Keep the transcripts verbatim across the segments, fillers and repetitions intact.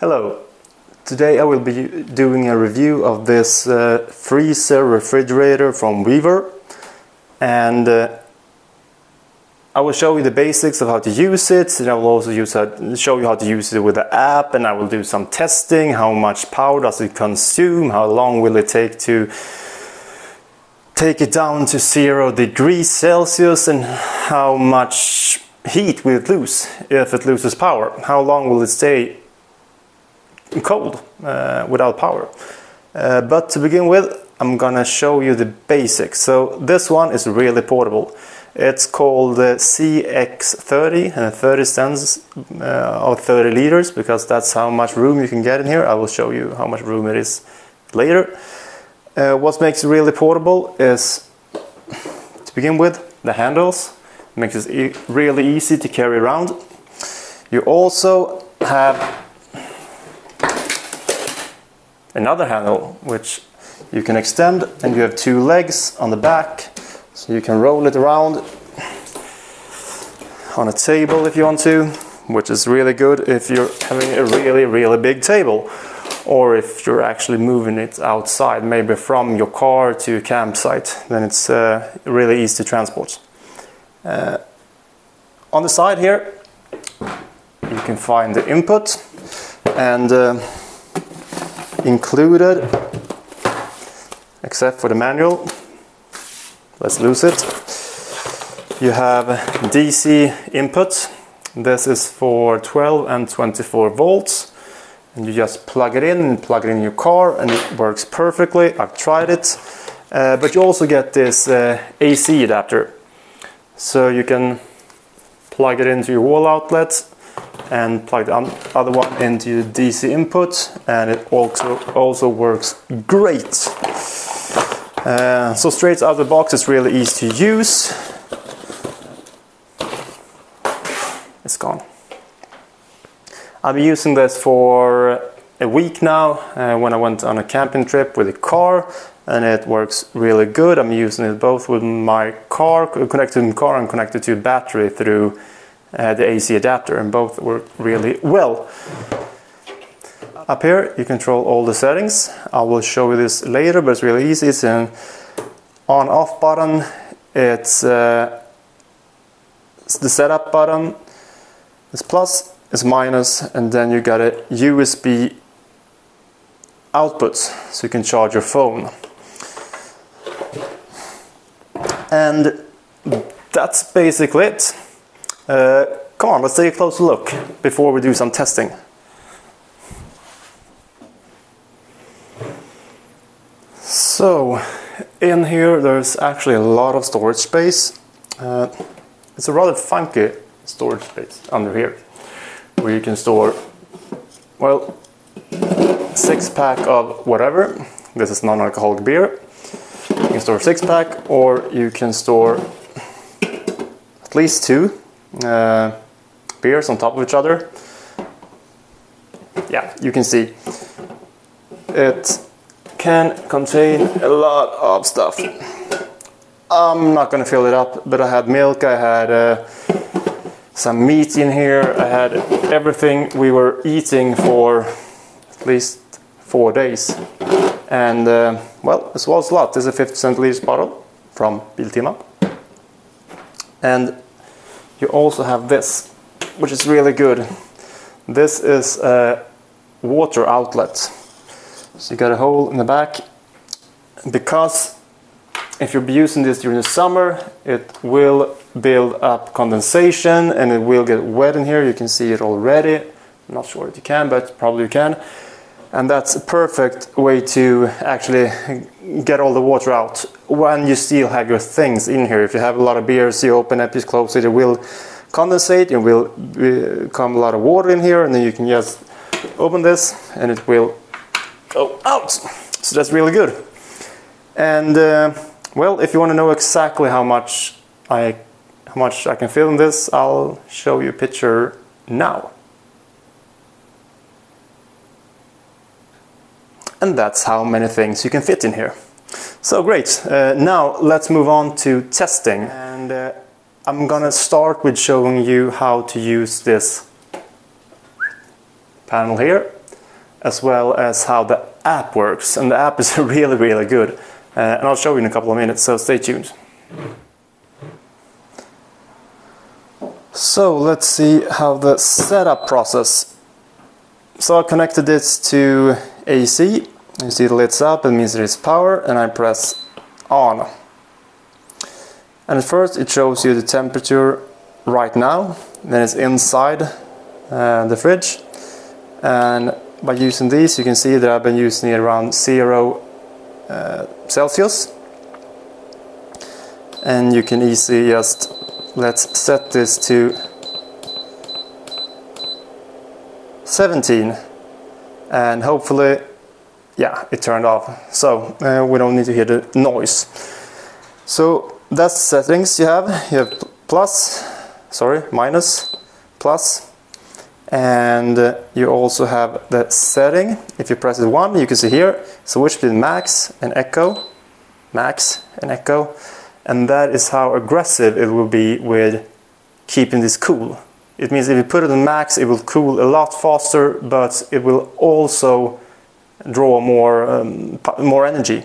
Hello, today I will be doing a review of this uh, freezer refrigerator from Vevor, and uh, I will show you the basics of how to use it, and I will also use a, show you how to use it with the app, and I will do some testing, how much power does it consume, how long will it take to take it down to zero degrees Celsius, and how much heat will it lose if it loses power, how long will it stay cold uh, without power. Uh, but to begin with, I'm gonna show you the basics. So this one is really portable. It's called uh, C X thirty, and thirty stands uh, or thirty liters, because that's how much room you can get in here. I will show you how much room it is later. Uh, what makes it really portable is, to begin with, the handles. It makes it e really easy to carry around. You also have another handle which you can extend, and you have two legs on the back, so you can roll it around on a table if you want to, which is really good if you're having a really really big table, or if you're actually moving it outside, maybe from your car to a campsite, then it's uh, really easy to transport. Uh, on the side here you can find the input, and uh, included, except for the manual, let's lose it, you have D C input. This is for twelve and twenty-four volts, and you just plug it in and plug it in your car, and it works perfectly. I've tried it. Uh, but you also get this uh, A C adapter, so you can plug it into your wall outlet and plug the other one into the D C input, and it also also works great. Uh, so straight out of the box, it's really easy to use. It's gone. I've been using this for a week now, uh, when I went on a camping trip with a car, and it works really good. I'm using it both with my car, connected to my car, and connected to a battery through Uh, the A C adapter, and both work really well. Up here you control all the settings. I will show you this later, but it's really easy. It's an on off button, it's, uh, it's the setup button, it's plus, it's minus, and then you got a U S B output, so you can charge your phone. And that's basically it. Uh, come on, let's take a closer look before we do some testing. So, in here there's actually a lot of storage space. Uh, it's a rather funky storage space under here, where you can store, well, six pack of whatever. This is non-alcoholic beer. You can store six pack, or you can store at least two. Uh, beers on top of each other. Yeah, you can see it can contain a lot of stuff. I'm not gonna fill it up, but I had milk, I had uh, some meat in here, I had everything we were eating for at least four days. And uh, well, as well as a lot. This is a fifty centiliters bottle from Biltima. And you also have this, which is really good. This is a water outlet. So you got a hole in the back, because if you'll be using this during the summer, it will build up condensation and it will get wet in here. You can see it already. I'm not sure if you can, but probably you can. And that's a perfect way to actually get all the water out when you still have your things in here. If you have a lot of beers, you open up, you close it, it will condensate, it will become a lot of water in here, and then you can just open this and it will go out. So that's really good. And uh, well, if you want to know exactly how much I how much I can fill in this, I'll show you a picture now. And that's how many things you can fit in here. So great, uh, now let's move on to testing. And uh, I'm gonna start with showing you how to use this panel here. as well as how the app works. And the app is really, really good. Uh, and I'll show you in a couple of minutes, so stay tuned. So let's see how the setup process. So I connected this to A C. You see it lights up, it means there is power, and I press on. And at first it shows you the temperature right now, then it's inside uh, the fridge. And by using these, you can see that I've been using it around zero uh, Celsius. And you can easily just, let's set this to seventeen. And hopefully, yeah, it turned off. So uh, we don't need to hear the noise. So that's the settings you have. You have plus, sorry, minus, plus. And uh, you also have the setting. If you press it one, you can see here, switch between max and echo, max and echo. And that is how aggressive it will be with keeping this cool. It means if you put it on max, it will cool a lot faster, but it will also draw more, um, more energy.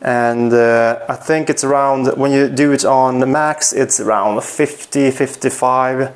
And uh, I think it's around, when you do it on the max, it's around fifty, fifty-five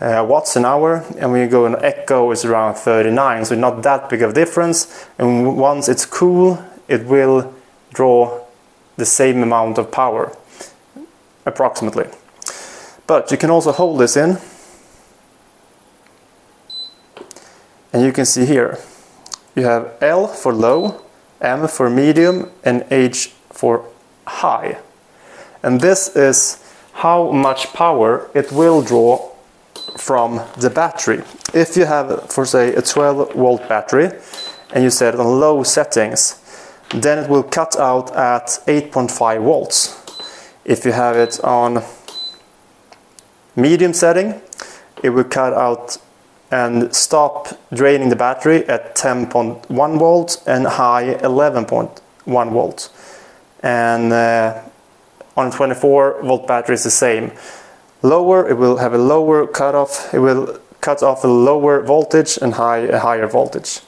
uh, watts an hour. And when you go in echo, it's around thirty-nine, so not that big of a difference. And once it's cool, it will draw the same amount of power, approximately. But you can also hold this in. And you can see here, you have L for low, M for medium, and H for high. And this is how much power it will draw from the battery. If you have, for say, a twelve volt battery, and you set it on low settings, then it will cut out at eight point five volts. If you have it on medium setting, it will cut out and stop draining the battery at ten point one volts and high eleven point one volts. And uh, on a twenty-four volt battery is the same. Lower, it will have a lower cutoff, it will cut off a lower voltage and high, a higher voltage.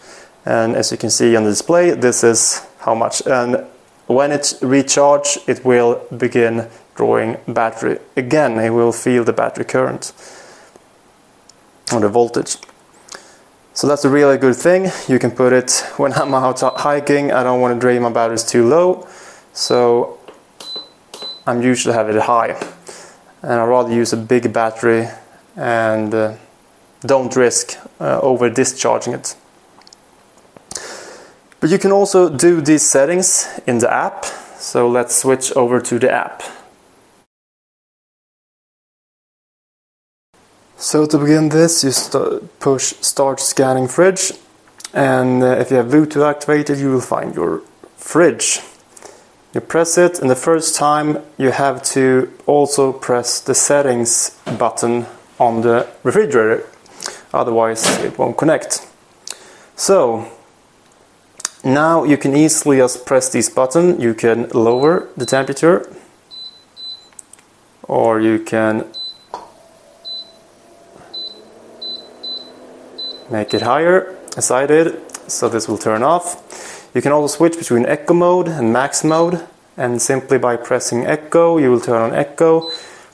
And as you can see on the display, this is how much. And when it's recharged, it will begin drawing battery. Again, it will feel the battery current. On the voltage. So that's a really good thing. You can put it when I'm out hiking. I don't want to drain my batteries too low, so I'm usually have it high, and I'd rather use a big battery and uh, don't risk uh, over discharging it. But you can also do these settings in the app, so let's switch over to the app. So to begin this, you st push start scanning fridge, and uh, if you have Bluetooth activated, you will find your fridge. You press it, and the first time you have to also press the settings button on the refrigerator, otherwise it won't connect. So now you can easily just press this button. You can lower the temperature, or you can make it higher, as I did, so this will turn off. You can also switch between echo mode and max mode, and simply by pressing echo, you will turn on echo.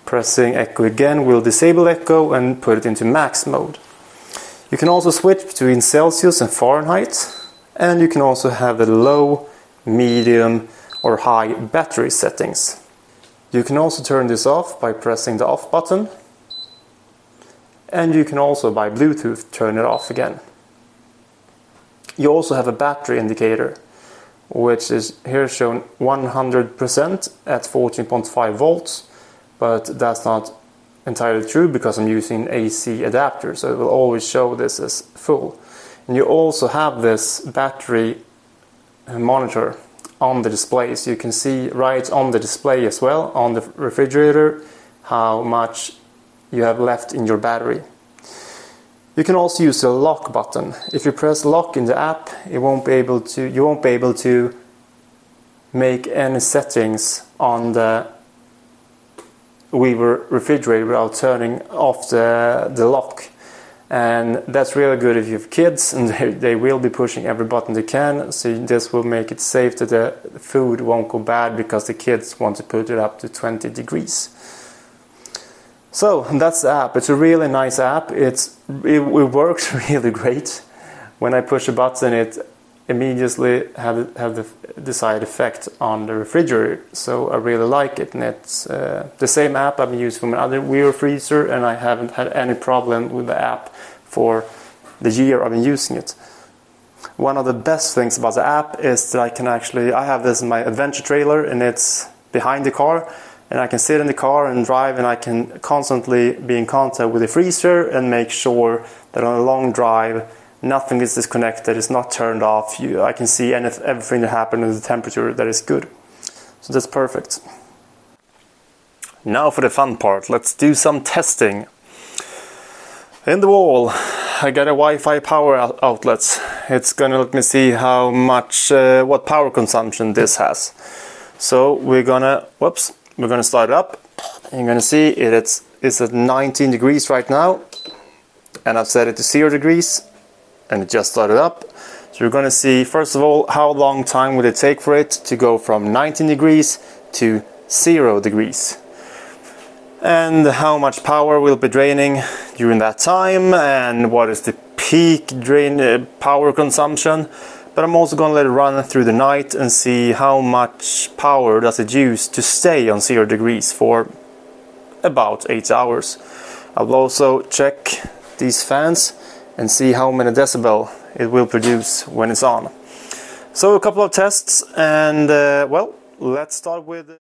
Pressing echo again will disable echo and put it into max mode. You can also switch between Celsius and Fahrenheit, and you can also have the low, medium, or high battery settings. You can also turn this off by pressing the off button. And you can also, by Bluetooth, turn it off again. You also have a battery indicator, which is here shown one hundred percent at fourteen point five volts, but that's not entirely true because I'm using an A C adapter, so it will always show this as full. And you also have this battery monitor on the display, so you can see right on the display as well, on the refrigerator, how much you have left in your battery. You can also use the lock button. If you press lock in the app, it won't be able to, you won't be able to make any settings on the Vevor refrigerator without turning off the, the lock. And that's really good if you have kids, and they, they will be pushing every button they can. So this will make it safe that the food won't go bad because the kids want to put it up to twenty degrees. So that's the app. It's a really nice app. It's, it, it works really great. When I push a button, it immediately have, have the desired effect on the refrigerator. So I really like it, and it's uh, the same app I've used from another Vevor freezer, and I haven't had any problem with the app for the year I've been using it. One of the best things about the app is that I can actually, I have this in my adventure trailer, and it's behind the car, and I can sit in the car and drive, and I can constantly be in contact with the freezer and make sure that on a long drive nothing is disconnected, it's not turned off. You, I can see anything, everything that happened with the temperature that is good. So that's perfect. Now for the fun part, let's do some testing. In the wall, I got a Wi-Fi power out outlets. It's gonna let me see how much, uh, what power consumption this has. So we're gonna, whoops, we're gonna start it up. You're gonna see it, it's, it's at nineteen degrees right now. And I've set it to zero degrees. And it just started up. So we're gonna see, first of all, how long time would it take for it to go from nineteen degrees to zero degrees. And how much power will be draining during that time, and what is the peak drain uh, power consumption. But I'm also gonna let it run through the night and see how much power does it use to stay on zero degrees for about eight hours. I will also check these fans and see how many decibel it will produce when it's on. So a couple of tests, and uh, well, let's start with...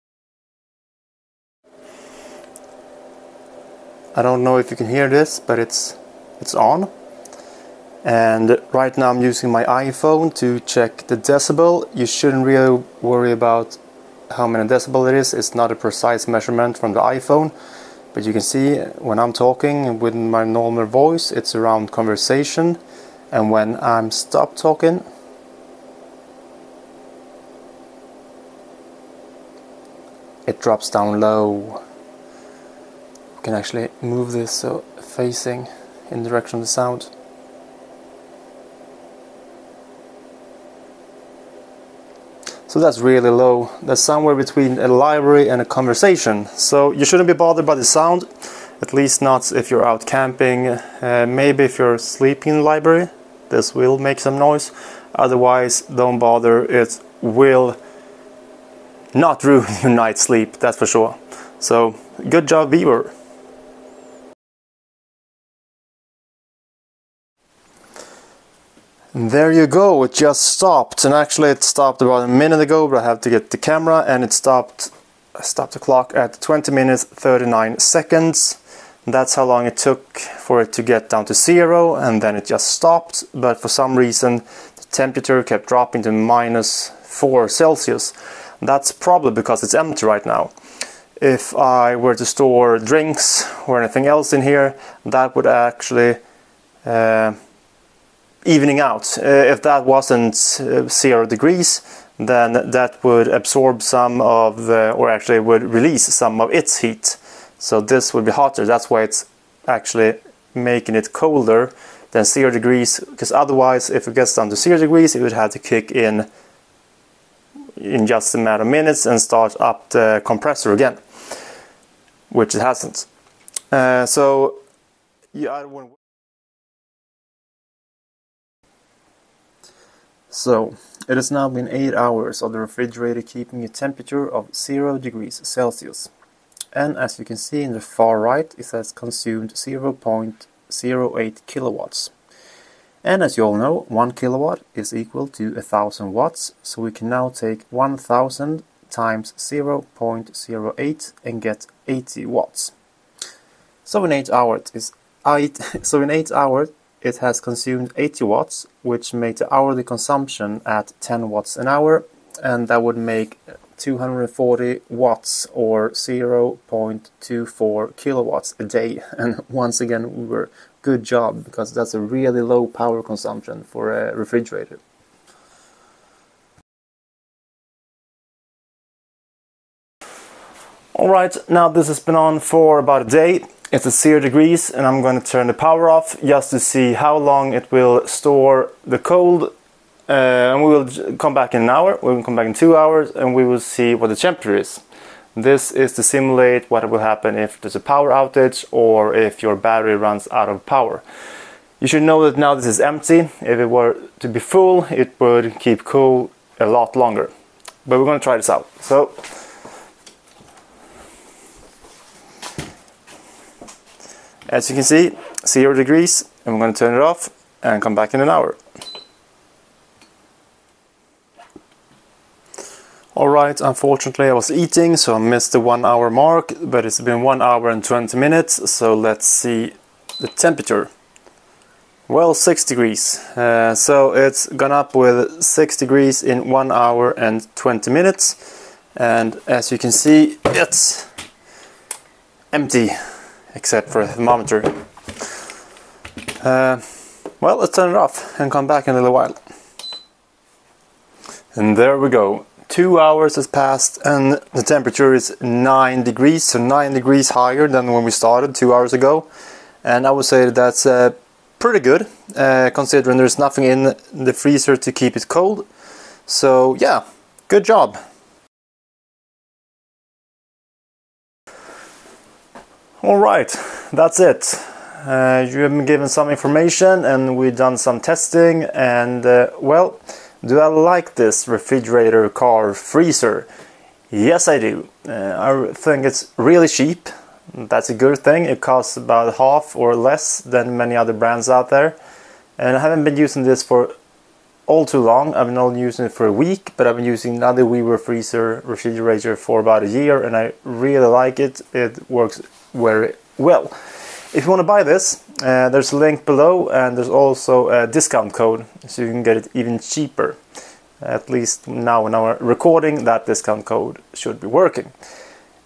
I don't know if you can hear this, but it's, it's on. And right now I'm using my iPhone to check the decibel. You shouldn't really worry about how many decibel it is. It's not a precise measurement from the iPhone. But you can see when I'm talking with my normal voice, it's around conversation, and when I'm stopped talking, it drops down low. You can actually move this so facing in the direction of the sound. So that's really low. That's somewhere between a library and a conversation. So you shouldn't be bothered by the sound, at least not if you're out camping. Uh, maybe if you're sleeping in the library, this will make some noise. Otherwise, don't bother. It will not ruin your night's sleep, that's for sure. So good job, Vevor. And there you go, it just stopped, and actually it stopped about a minute ago, but I have to get the camera, and it stopped, I stopped the clock at twenty minutes thirty-nine seconds. That's how long it took for it to get down to zero, and then it just stopped, but for some reason the temperature kept dropping to minus four Celsius. That's probably because it's empty right now. If I were to store drinks or anything else in here, that would actually... Uh, evening out. Uh, if that wasn't uh, zero degrees, then that would absorb some of the, or actually would release some of its heat. So this would be hotter. That's why it's actually making it colder than zero degrees, because otherwise if it gets down to zero degrees, it would have to kick in in just a matter of minutes and start up the compressor again, which it hasn't. Uh, so yeah, I wouldn't... So, it has now been eight hours of the refrigerator keeping a temperature of zero degrees Celsius. And as you can see in the far right, it has consumed zero point zero eight kilowatts. And as you all know, one kilowatt is equal to one thousand watts, so we can now take one thousand times zero point zero eight and get eighty watts. So in eight hours, is eight, so in eight hours, it has consumed eighty watts, which made the hourly consumption at ten watts an hour, and that would make two hundred forty watts or zero point two four kilowatts a day. And once again, we were good job, because that's a really low power consumption for a refrigerator. Alright, now this has been on for about a day. It's at zero degrees and I'm going to turn the power off just to see how long it will store the cold. Uh, and we will come back in an hour, we will come back in two hours and we will see what the temperature is. This is to simulate what will happen if there's a power outage or if your battery runs out of power. You should know that now this is empty. If it were to be full, it would keep cool a lot longer. But we're going to try this out. So, as you can see, zero degrees, and we're going to turn it off and come back in an hour. Alright, unfortunately I was eating, so I missed the one hour mark, but it's been one hour and twenty minutes, so let's see the temperature. Well, six degrees. Uh, so it's gone up with six degrees in one hour and twenty minutes. And as you can see, it's empty, except for a thermometer. Uh, well, let's turn it off and come back in a little while. And there we go. Two hours has passed and the temperature is nine degrees, so nine degrees higher than when we started two hours ago, and I would say that that's uh, pretty good uh, considering there's nothing in the freezer to keep it cold. So yeah, good job. Alright, that's it. Uh, you have been given some information and we've done some testing, and uh, well, do I like this refrigerator, car, freezer? Yes, I do. Uh, I think it's really cheap. That's a good thing. It costs about half or less than many other brands out there. And I haven't been using this for all too long. I've been only using it for a week, but I've been using another Vevor freezer refrigerator for about a year, and I really like it. It works very well. If you want to buy this, uh, there's a link below, and there's also a discount code so you can get it even cheaper. At least now in our recording, that discount code should be working.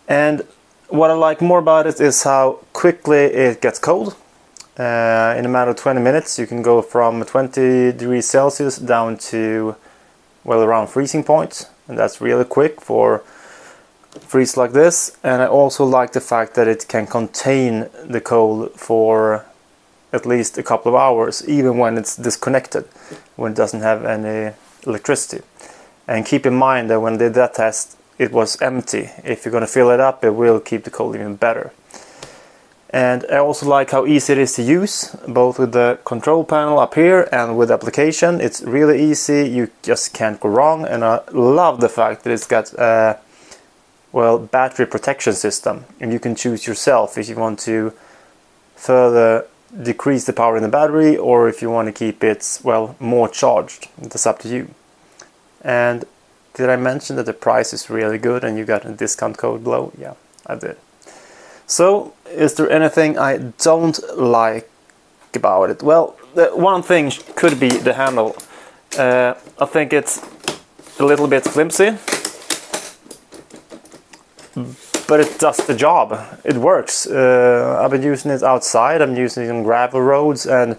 And what I like more about it is how quickly it gets cold. Uh, in a matter of twenty minutes you can go from twenty degrees Celsius down to, well, around freezing point, and that's really quick for freeze like this. And I also like the fact that it can contain the cold for at least a couple of hours, even when it's disconnected, when it doesn't have any electricity. And keep in mind that when I did that test, it was empty. If you're going to fill it up, it will keep the cold even better. And I also like how easy it is to use, both with the control panel up here and with the application. It's really easy, you just can't go wrong. And I love the fact that it's got a well, battery protection system, and you can choose yourself if you want to further decrease the power in the battery or if you want to keep it, well, more charged. That's up to you. And did I mention that the price is really good and you got a discount code below? Yeah, I did. So, is there anything I don't like about it? Well, the one thing could be the handle. Uh, I think it's a little bit flimsy, but it does the job. It works. Uh, I've been using it outside, I'm using it on gravel roads, and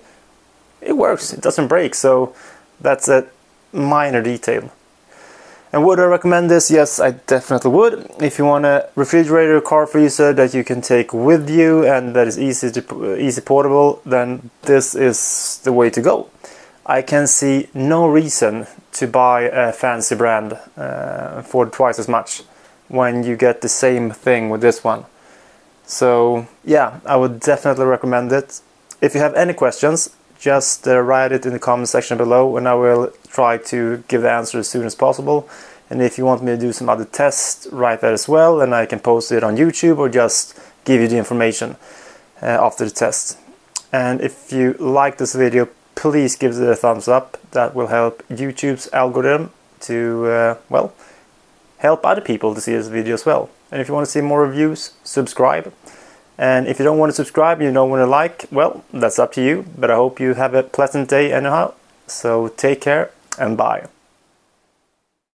it works. It doesn't break, so that's a minor detail. And would I recommend this? Yes, I definitely would. If you want a refrigerator, car, freezer that you can take with you and that is easy to, easy portable, then this is the way to go. I can see no reason to buy a fancy brand uh, for twice as much when you get the same thing with this one. So yeah, I would definitely recommend it. If you have any questions, just uh, write it in the comment section below and I will try to give the answer as soon as possible. And if you want me to do some other tests, write that as well and I can post it on YouTube or just give you the information uh, after the test. And if you like this video, please give it a thumbs up. That will help YouTube's algorithm to, uh, well, help other people to see this video as well. And if you want to see more reviews, subscribe. And if you don't want to subscribe, you don't want to like, well, that's up to you. But I hope you have a pleasant day anyhow. So take care and bye.